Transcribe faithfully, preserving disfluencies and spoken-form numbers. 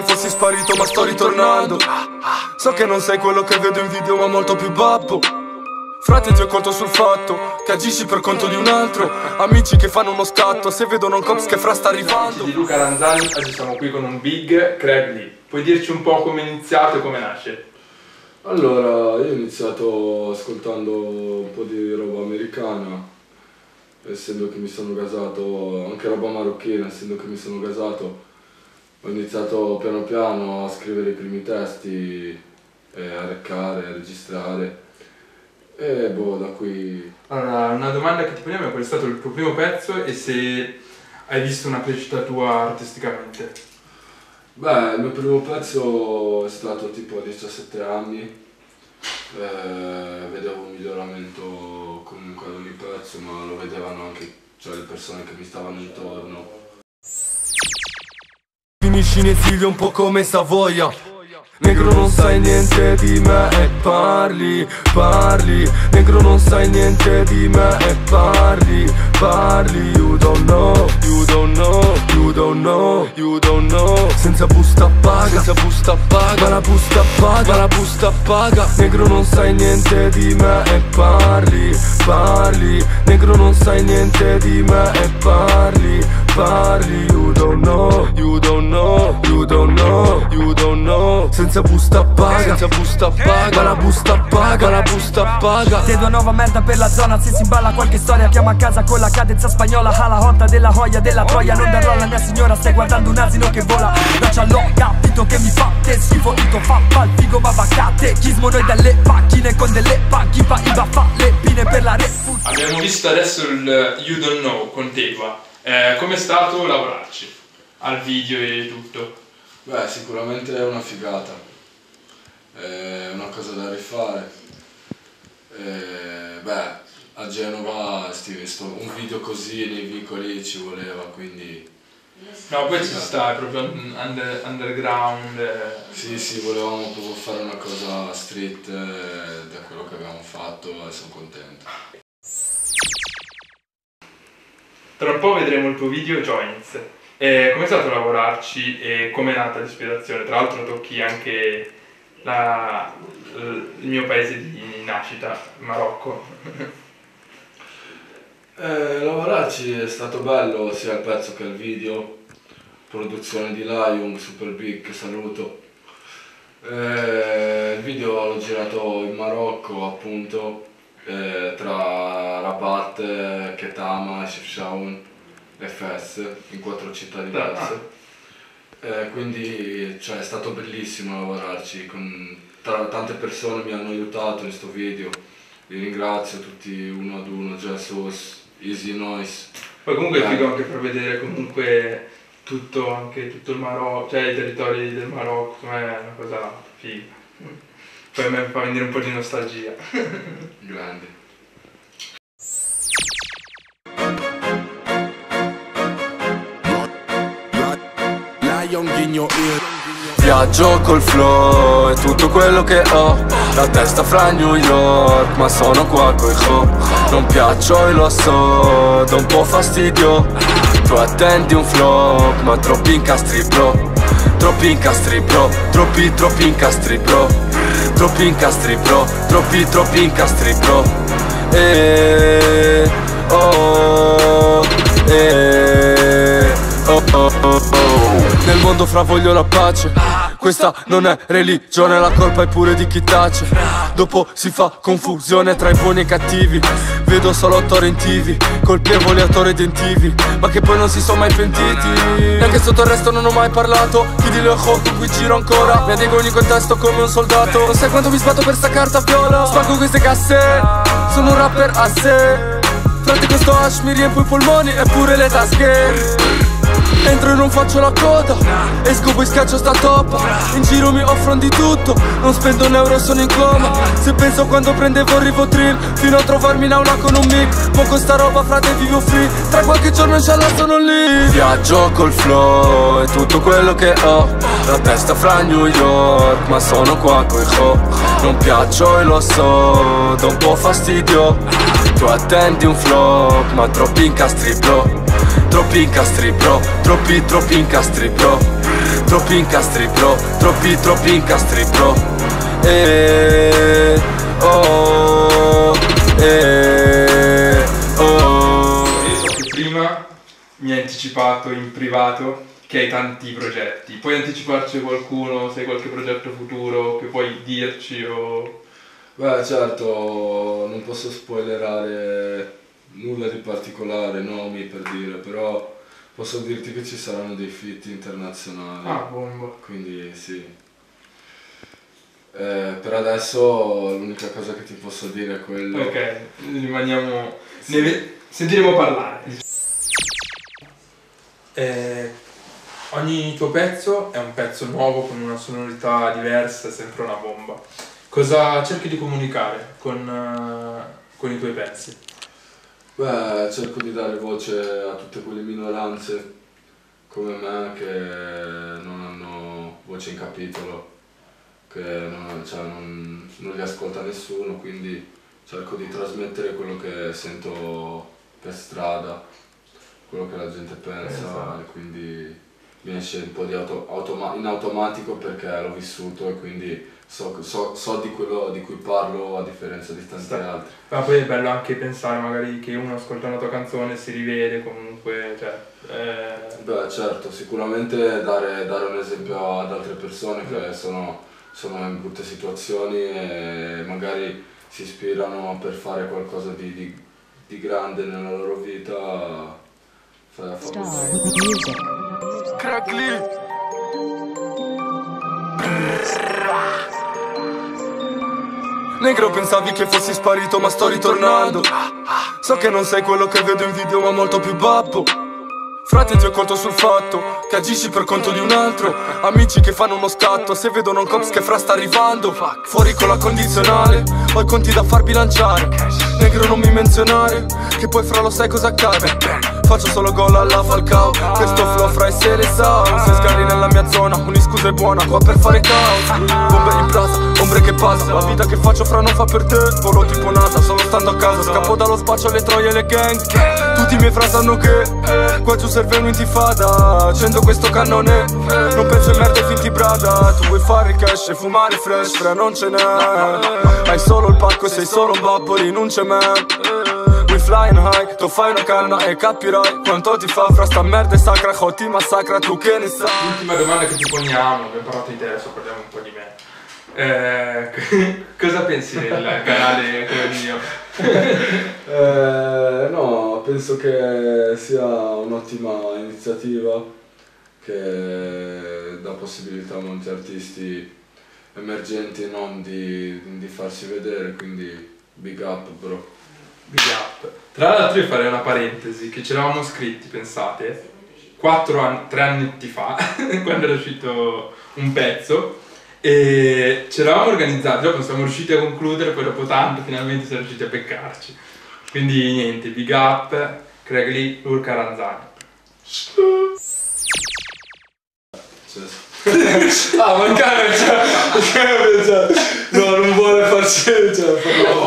che fossi sparito ma sto ritornando. So che non sei quello che vedo in video ma molto più babbo. Frate, ti ho colto sul fatto che agisci per conto di un altro. Amici che fanno uno scatto se vedono un cops che fra sta arrivando. Di Luca Ranzani, oggi siamo qui con un big, Krag Lee. Puoi dirci un po' come è iniziato e come nasce? Allora, io ho iniziato ascoltando un po' di roba americana, essendo che mi sono gasato, anche roba marocchina, essendo che mi sono gasato. Ho iniziato piano piano a scrivere i primi testi, eh, a recare, a registrare e boh, da qui... Allora, una domanda che ti poniamo è qual è stato il tuo primo pezzo e se hai visto una crescita tua artisticamente? Beh, il mio primo pezzo è stato tipo a diciassette anni, eh, vedevo un miglioramento comunque ad ogni pezzo, ma lo vedevano anche cioè, le persone che mi stavano intorno. Finisci in esilio un po' come Savoia. Negro non sai niente di me e parli, parli. Negro non sai niente di me e parli, parli. You don't know, you don't know, you don't know, you don't know. Senza busta paga, senza busta paga, ma la busta paga, ma la busta paga. Negro non sai niente di me e parli, parli. Negro non sai niente di me e parli, parli. You don't know, you don't know, you don't know, you don't know. Senza busta paga, senza busta paga, ma la busta paga, ma la busta paga. Tedua nuova merda per la zona, se si imballa qualche storia chiama a casa con la cadenza spagnola. Alla hotta della Hoia, della Troia, non darò la mia signora, stai guardando un asino che vola. Daccia l'ho capito che mi fate schifo, ito fa palfigo ma va catechismo. Noi dalle pacchine con delle pacchi, fa iva fa le pine per la refuta. Abbiamo visto adesso il You Don't Know con Tedua. Eh, Com'è stato lavorarci al video e tutto? Beh, sicuramente è una figata, è una cosa da rifare. E, beh, a Genova sto, un video così nei vicoli ci voleva, quindi... No, poi ci sta, è proprio under, underground. Eh. Sì, sì, volevamo proprio fare una cosa street, eh, da quello che abbiamo fatto e eh, sono contento. Tra un po' vedremo il tuo video Joints. Eh, Come è stato lavorarci e come è nata l'ispirazione? Tra l'altro tocchi anche la, il mio paese di nascita, Marocco. eh, Lavorarci è stato bello sia il pezzo che il video. Produzione di Lion, Super Big, che saluto. eh, Il video l'ho girato in Marocco appunto, Eh, tra Rabat, Ketama, Shefshaun, F E S, in quattro città diverse. Eh, quindi cioè, è stato bellissimo lavorarci, con, tra, tante persone mi hanno aiutato in questo video, li ringrazio tutti uno ad uno, Jazz Host Easy Noise. Poi comunque è figo anche per vedere comunque tutto, anche tutto il Marocco, cioè i territori del Marocco, è una cosa figa. Poi mi fa venire un po' di nostalgia. Grande. Viaggio col flow, è tutto quello che ho. La testa fra New York, ma sono qua coi ho. Non piaccio e lo so, do un po' fastidio. Tu attendi un flop, ma troppi incastri bro. Troppi incastri bro, troppi troppi incastri bro. Troppi incastri bro, troppi troppi incastri bro. Eh, oh, oh, eh, oh, oh, oh, oh. Nel mondo fra voglio la pace. Questa non è religione, la colpa è pure di chi tace. Dopo si fa confusione tra i buoni e i cattivi. Vedo solo torrentivi, colpevoli a torrentivi, ma che poi non si sono mai pentiti. Neanche sotto arresto non ho mai parlato, chi di loco con cui giro ancora. Mi adego in ogni contesto come un soldato. Non sai quanto mi sbatto per sta carta viola. Spango queste casse, sono un rapper a sé. Frate questo hash mi riempio i polmoni e pure le tasche. Entro e non faccio la coda, esco poi schiaccio sta toppa. In giro mi offrono di tutto, non spendo un euro, sono in coma. Se penso quando prendevo il Rivotril, fino a trovarmi in aula con un mic. Poco sta roba frate vivo free, tra qualche giorno inshallah sono lì. Viaggio col flow, è tutto quello che ho. La testa fra New York, ma sono qua coi ho. Non piaccio e lo so, do un po' fastidio. Tu attendi un flop, ma troppi incastri bro. Troppi incastri bro, troppi troppi incastri bro. Troppi incastri pro, troppi troppi incastri pro. Eeeh, oh, eeeh, oh. Prima mi hai anticipato in privato che hai tanti progetti. Puoi anticiparci qualcuno, se hai qualche progetto futuro che puoi dirci o... Beh, certo, non posso spoilerare nulla di particolare, nomi per dire, però posso dirti che ci saranno dei feat internazionali. Ah, bomba. Quindi sì. Eh, per adesso l'unica cosa che ti posso dire è quello. Ok, rimaniamo... Sì. Ne... sentiremo parlare. Eh, ogni tuo pezzo è un pezzo nuovo con una sonorità diversa, è sempre una bomba. Cosa cerchi di comunicare con, uh, con i tuoi pezzi? Beh, cerco di dare voce a tutte quelle minoranze come me che non hanno voce in capitolo, che non, cioè, non, non li ascolta nessuno, quindi cerco di trasmettere quello che sento per strada, quello che la gente pensa, esatto. E quindi mi esce un po' di auto, automa in automatico perché l'ho vissuto e quindi so, so, so di quello di cui parlo, a differenza di tanti esatto. altri. Ma poi è bello anche pensare magari che uno ascolta una tua canzone si rivede comunque, cioè... Eh... Beh, certo, sicuramente dare, dare un esempio ad altre persone che mm. sono, sono in brutte situazioni e magari si ispirano per fare qualcosa di, di, di grande nella loro vita. Fa, fa Krag Lee. Negro, pensavi che fossi sparito ma sto ritornando. So che non sei quello che vedo in video ma molto più babbo. Frate, ti ho colto sul fatto che agisci per conto di un altro. Amici che fanno uno scatto se vedono un cops che fra sta arrivando. Fuori con la condizionale, ho i conti da far bilanciare. Negro, non mi menzionare che poi fra lo sai cosa accade. Faccio solo gol alla Falcao, questo flow fra e se le sa. Se sgarri nella mia zona, ogni scusa è buona, qua per fare caos. Bombe in plaza, ombre che passa, la vita che faccio fra non fa per te. Volo tipo nata, solo stando a casa, scappo dallo spaccio alle troie e le gang. Tutti i miei fra sanno che, qua giù serve un'intifada. Accendo questo cannone, non penso in merda e finti brada. Tu vuoi fare il cash e fumare fresh, fra non ce n'è. Hai solo il pacco e sei solo un babbo, rinuncia a me. Lion high, tu fai una canna e capirai quanto ti fa fra sta merda e sacra, ho ti massacra, tu che ne sai. L'ultima domanda che ti poniamo, abbiamo parlato di te, adesso parliamo un po' di me. Eh, cosa pensi del canale come il mio? Eh, no, penso che sia un'ottima iniziativa che dà possibilità a molti artisti emergenti non di, di farsi vedere, quindi big up bro. Tra l'altro io farei una parentesi, che ce l'avevamo scritti, pensate, quattro an tre anni fa, quando era uscito un pezzo, e ce l'avevamo organizzato, dopo siamo riusciti a concludere, poi dopo tanto finalmente siamo riusciti a beccarci. Quindi niente, big up, Krag Lee, Luca Ranzani. Ah, mancava, cioè, no, non vuole farci, cioè,